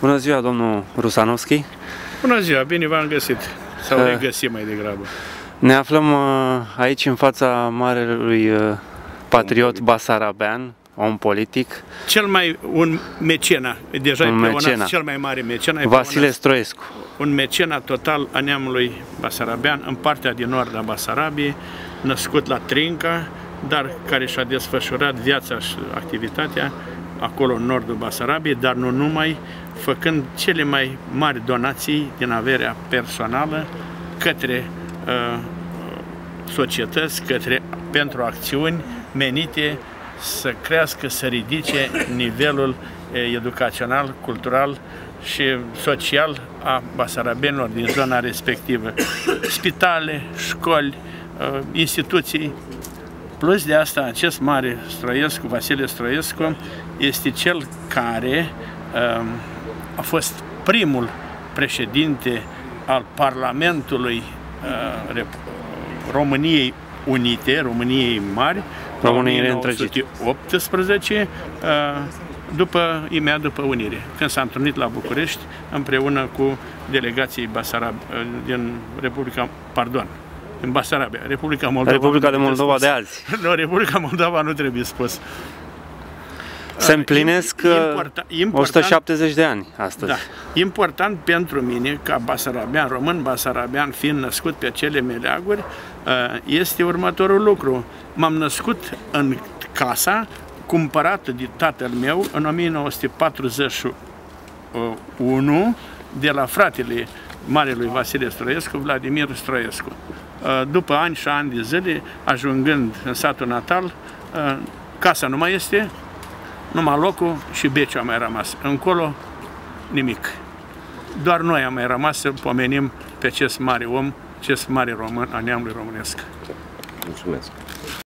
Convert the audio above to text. Bună ziua, domnul Rusanovschi. Bună ziua, bine v-am găsit. Sau regăsim mai degrabă. Ne aflăm aici în fața marelui patriot basarabean, om politic. Cel mai mare mecena. Vasile Stroescu. Un mecena total a neamului basarabean, în partea din nord a Basarabiei, născut la Trinca, dar care și-a desfășurat viața și activitatea acolo în nordul Basarabiei, dar nu numai, făcând cele mai mari donații din averea personală către societăți, pentru acțiuni menite să crească, să ridice nivelul educațional, cultural și social a basarabenilor din zona respectivă. Spitale, școli, instituții. Plus de asta, acest mare Stroescu, Vasile Stroescu, este cel care a fost primul președinte al Parlamentului României Unite, României Mari, României Reîntregite, 1918, imediat după unire, când s-a întâlnit la București împreună cu delegații din Basarabia, Republica Moldova. Republica de Moldova de azi. Nu, Republica Moldova nu trebuie spus. Se împlinesc 170 de ani astăzi. Da, important pentru mine, ca basarabean, român basarabean, fiind născut pe acele meleaguri, este următorul lucru. M-am născut în casa cumpărată de tatăl meu în 1941 de la fratele marelui Vasile Stroescu, Vladimir Stroescu. După ani și ani de zile, ajungând în satul natal, casa nu mai este, numai locul și beciul a mai rămas. Încolo, nimic. Doar noi am mai rămas să pomenim pe acest mare om, acest mare român a neamului românesc. Mulțumesc!